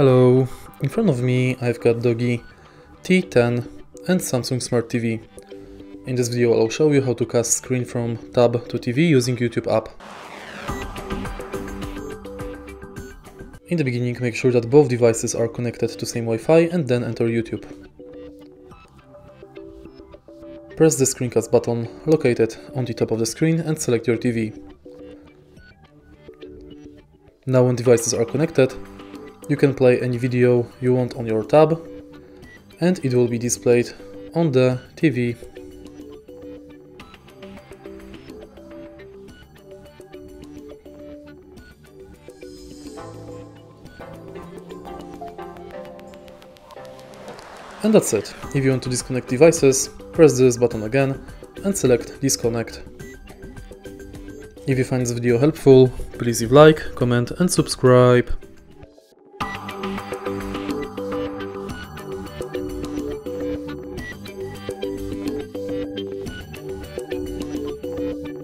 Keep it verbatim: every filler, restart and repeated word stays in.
Hello, in front of me I've got DOOGEE T ten and Samsung Smart T V. In this video I'll show you how to cast screen from tab to T V using YouTube app. In the beginning make sure that both devices are connected to same Wi-Fi and then enter YouTube. Press the screencast button located on the top of the screen and select your T V. Now when devices are connected, you can play any video you want on your tab and it will be displayed on the T V. And that's it. If you want to disconnect devices, press this button again and select disconnect. If you find this video helpful, please leave a like, comment and subscribe.